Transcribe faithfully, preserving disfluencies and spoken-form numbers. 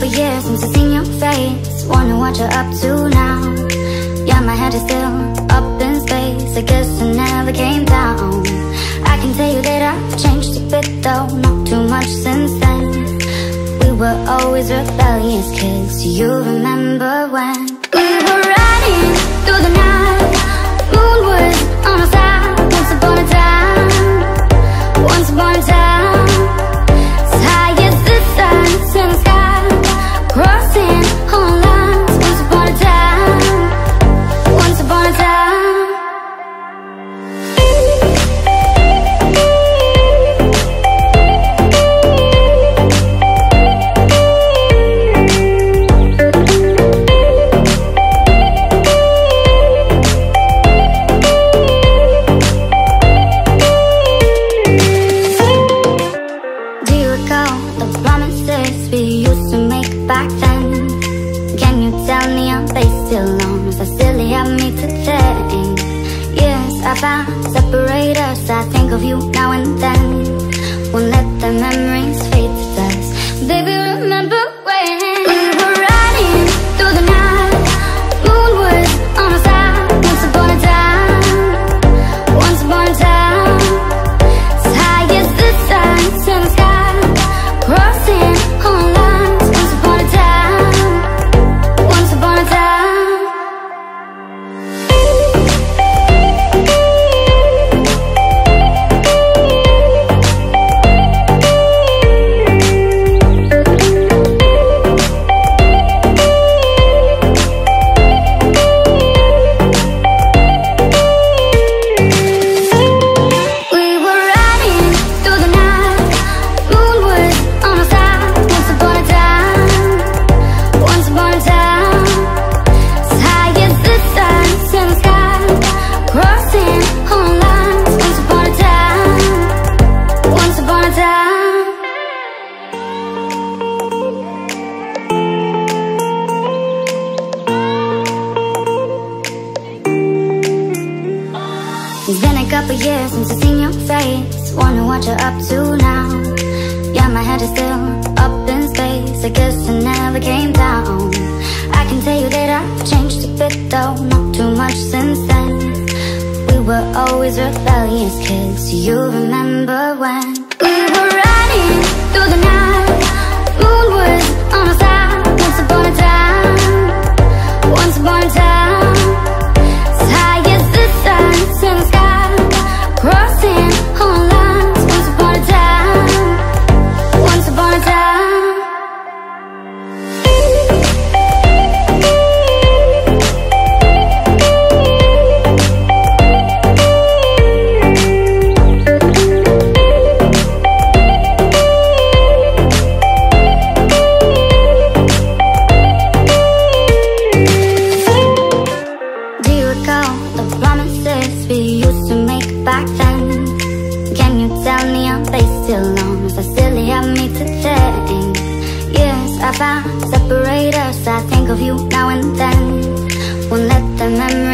couple years since I've seen your face. Wanna what you're up to now. Yeah, my head is still up in space. I guess I never came down. I can tell you that I've changed a bit though, not too much since then. We were always rebellious kids. Do you remember when we were running through the night? Moon was on our side. Once upon a time, once upon a time. Separate us, I think of you now and then. Won't let the memory